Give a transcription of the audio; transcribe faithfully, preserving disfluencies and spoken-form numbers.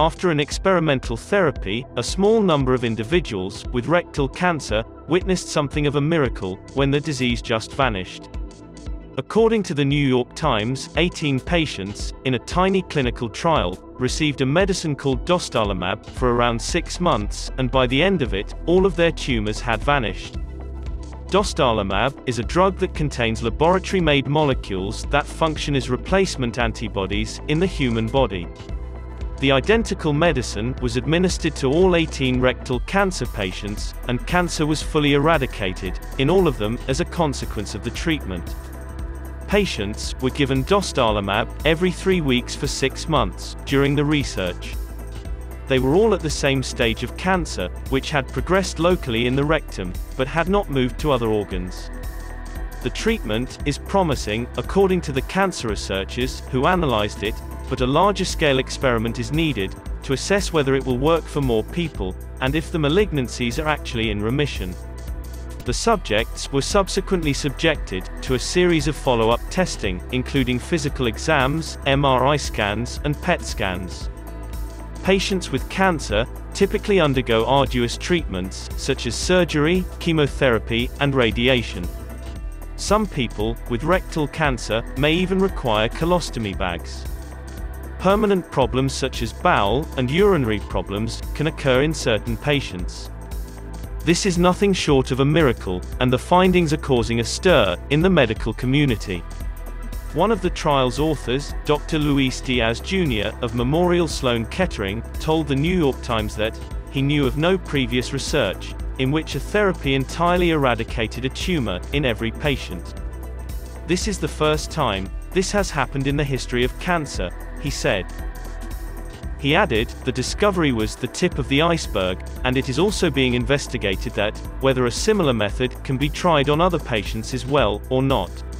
After an experimental therapy, a small number of individuals with rectal cancer witnessed something of a miracle when the disease just vanished. According to the New York Times, eighteen patients, in a tiny clinical trial, received a medicine called Dostarlimab for around six months, and by the end of it, all of their tumors had vanished. Dostarlimab is a drug that contains laboratory-made molecules that function as replacement antibodies in the human body. The identical medicine was administered to all eighteen rectal cancer patients, and cancer was fully eradicated, in all of them, as a consequence of the treatment. Patients were given Dostarlimab every three weeks for six months during the research. They were all at the same stage of cancer, which had progressed locally in the rectum, but had not moved to other organs. The treatment is promising, according to the cancer researchers who analyzed it, but a larger-scale experiment is needed to assess whether it will work for more people, and if the malignancies are actually in remission. The subjects were subsequently subjected to a series of follow-up testing, including physical exams, M R I scans, and P E T scans. Patients with cancer typically undergo arduous treatments, such as surgery, chemotherapy, and radiation. Some people with rectal cancer may even require colostomy bags. Permanent problems such as bowel and urinary problems can occur in certain patients. This is nothing short of a miracle, and the findings are causing a stir in the medical community. One of the trial's authors, Doctor Luis Diaz, Junior of Memorial Sloan Kettering, told the New York Times that he knew of no previous research in which a therapy entirely eradicated a tumor in every patient. "This is the first time this has happened in the history of cancer," he said. He added, "The discovery was the tip of the iceberg, and it is also being investigated that, whether a similar method can be tried on other patients as well, or not."